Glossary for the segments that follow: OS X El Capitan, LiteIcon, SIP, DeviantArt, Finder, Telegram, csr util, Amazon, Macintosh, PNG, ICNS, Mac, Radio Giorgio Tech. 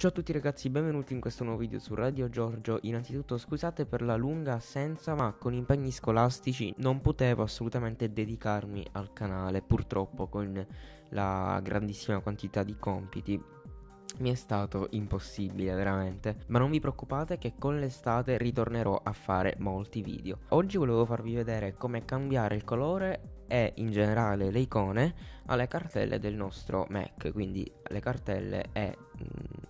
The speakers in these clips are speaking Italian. Ciao a tutti ragazzi, benvenuti in questo nuovo video su Radio Giorgio. Innanzitutto scusate per la lunga assenza, ma con impegni scolastici non potevo assolutamente dedicarmi al canale. Purtroppo con la grandissima quantità di compiti mi è stato impossibile veramente, ma non vi preoccupate che con l'estate ritornerò a fare molti video. Oggi volevo farvi vedere come cambiare il colore e in generale le icone alle cartelle del nostro Mac, quindi le cartelle e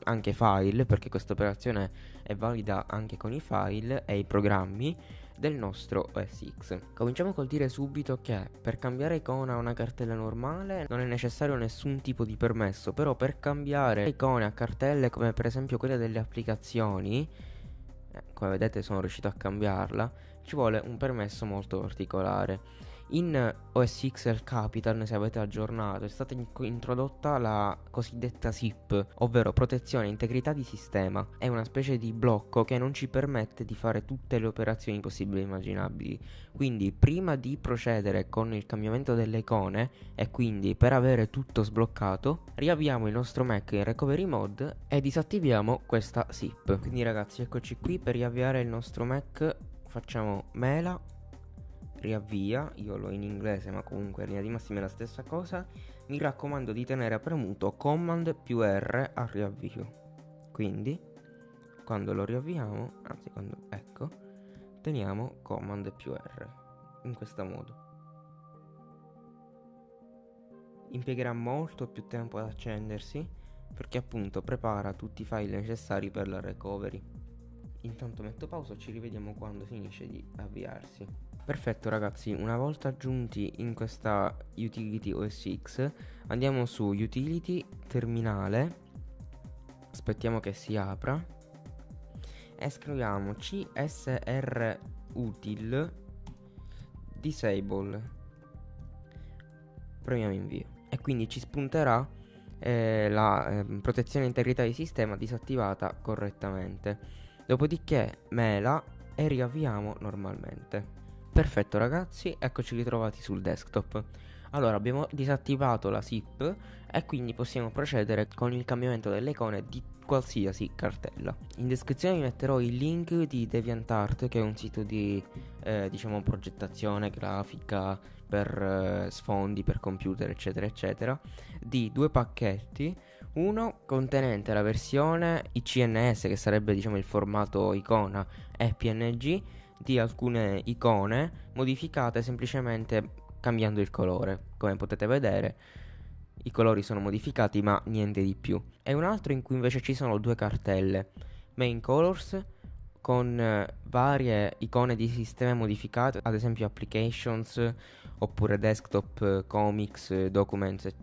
anche file, perché questa operazione è valida anche con i file e i programmi del nostro OS X. Cominciamo col dire subito che per cambiare icona a una cartella normale non è necessario nessun tipo di permesso, però per cambiare icone a cartelle come per esempio quelle delle applicazioni, come vedete sono riuscito a cambiarla, ci vuole un permesso molto particolare. In OS X El Capitan, se avete aggiornato, è stata introdotta la cosiddetta SIP, ovvero protezione e integrità di sistema. È una specie di blocco che non ci permette di fare tutte le operazioni possibili e immaginabili. Quindi prima di procedere con il cambiamento delle icone, e quindi per avere tutto sbloccato, riavviamo il nostro Mac in recovery mode e disattiviamo questa SIP. Quindi ragazzi, eccoci qui. Per riavviare il nostro Mac facciamo mela riavvia, io l'ho in inglese ma comunque in linea di massima è la stessa cosa. Mi raccomando di tenere premuto command più R al riavvio, quindi quando lo riavviamo, anzi quando, ecco, teniamo command più R in questo modo. Impiegherà molto più tempo ad accendersi perché appunto prepara tutti i file necessari per la recovery. Intanto metto pausa, ci rivediamo quando finisce di avviarsi. Perfetto ragazzi, una volta giunti in questa utility OS X andiamo su utility terminale, aspettiamo che si apra e scriviamo csr util disable, premiamo invio e quindi ci spunterà la protezione e integrità di sistema disattivata correttamente. Dopodiché mela e riavviamo normalmente. Perfetto ragazzi, eccoci ritrovati sul desktop. Allora, abbiamo disattivato la SIP e quindi possiamo procedere con il cambiamento delle icone di qualsiasi cartella. In descrizione vi metterò il link di DeviantArt, che è un sito di diciamo progettazione grafica per sfondi, per computer eccetera eccetera, di due pacchetti. Uno contenente la versione ICNS, che sarebbe diciamo il formato icona, e PNG di alcune icone modificate semplicemente cambiando il colore. Come potete vedere i colori sono modificati ma niente di più. E un altro in cui invece ci sono due cartelle, Main Colors con varie icone di sistema modificate, ad esempio Applications oppure Desktop, Comics, Documents e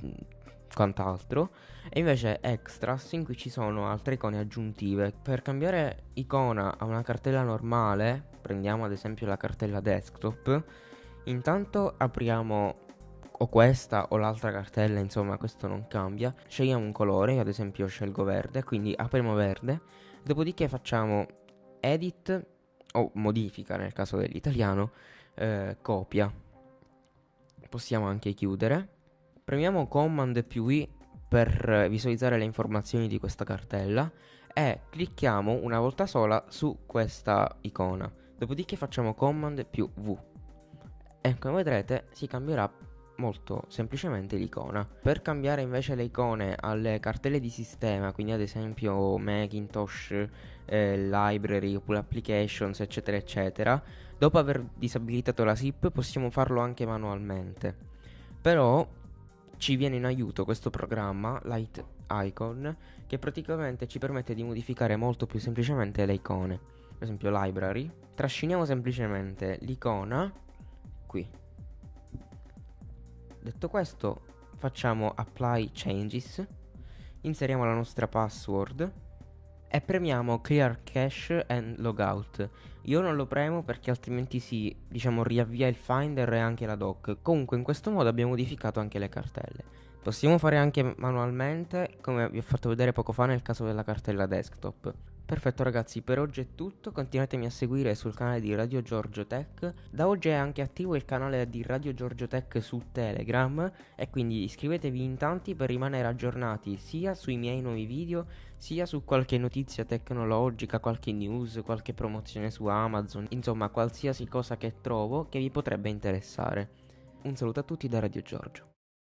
quant'altro, e invece Extras in cui ci sono altre icone aggiuntive. Per cambiare icona a una cartella normale, prendiamo ad esempio la cartella desktop, intanto apriamo o questa o l'altra cartella, insomma questo non cambia, scegliamo un colore, io ad esempio scelgo verde, quindi apriamo verde, dopodiché facciamo edit o modifica nel caso dell'italiano, copia, possiamo anche chiudere. Premiamo Command più I per visualizzare le informazioni di questa cartella e clicchiamo una volta sola su questa icona. Dopodiché facciamo Command più V e come vedrete si cambierà molto semplicemente l'icona. Per cambiare invece le icone alle cartelle di sistema, quindi ad esempio Macintosh, Library oppure Applications eccetera eccetera, dopo aver disabilitato la SIP possiamo farlo anche manualmente. Però ci viene in aiuto questo programma LiteIcon, che praticamente ci permette di modificare molto più semplicemente le icone. Per esempio Library, trasciniamo semplicemente l'icona qui. Detto questo facciamo Apply Changes, inseriamo la nostra password e premiamo Clear Cache and Logout. Io non lo premo perché altrimenti si, diciamo, riavvia il Finder e anche la doc. Comunque in questo modo abbiamo modificato anche le cartelle. Possiamo fare anche manualmente, come vi ho fatto vedere poco fa nel caso della cartella desktop. Perfetto ragazzi, per oggi è tutto. Continuatemi a seguire sul canale di Radio Giorgio Tech. Da oggi è anche attivo il canale di Radio Giorgio Tech su Telegram e quindi iscrivetevi in tanti per rimanere aggiornati sia sui miei nuovi video sia su qualche notizia tecnologica, qualche news, qualche promozione su Amazon, insomma qualsiasi cosa che trovo che vi potrebbe interessare. Un saluto a tutti da Radio Giorgio.